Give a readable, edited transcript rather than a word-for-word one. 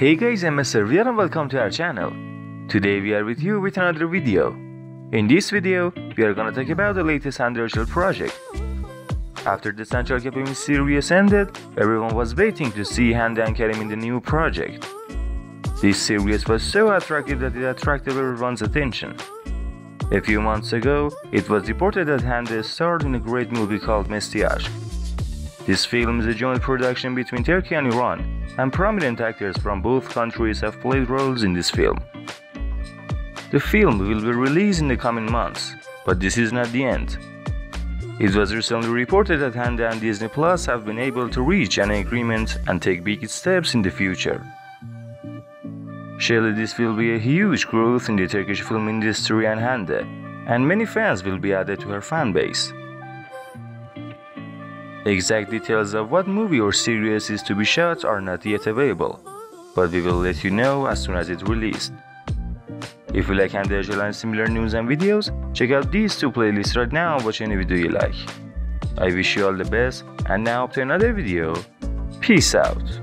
Hey guys, I'm Mr. VR and welcome to our channel. Today we are with you with another video. In this video, we are gonna talk about the latest Hande Erçel project. After the Sen Cal Kapimi series ended, everyone was waiting to see Hande and Karim in the new project. This series was so attractive that it attracted everyone's attention. A few months ago, it was reported that Hande starred in a great movie called Mestiage. This film is a joint production between Turkey and Iran, and prominent actors from both countries have played roles in this film. The film will be released in the coming months, but this is not the end. It was recently reported that Hande and Disney Plus have been able to reach an agreement and take big steps in the future. Surely this will be a huge growth in the Turkish film industry and Hande, and many fans will be added to her fan base. Exact details of what movie or series is to be shot are not yet available, but we will let you know as soon as it's released. If you like Hande Erçel and similar news and videos, check out these two playlists right now and watch any video you like. I wish you all the best, and now up to another video. Peace out!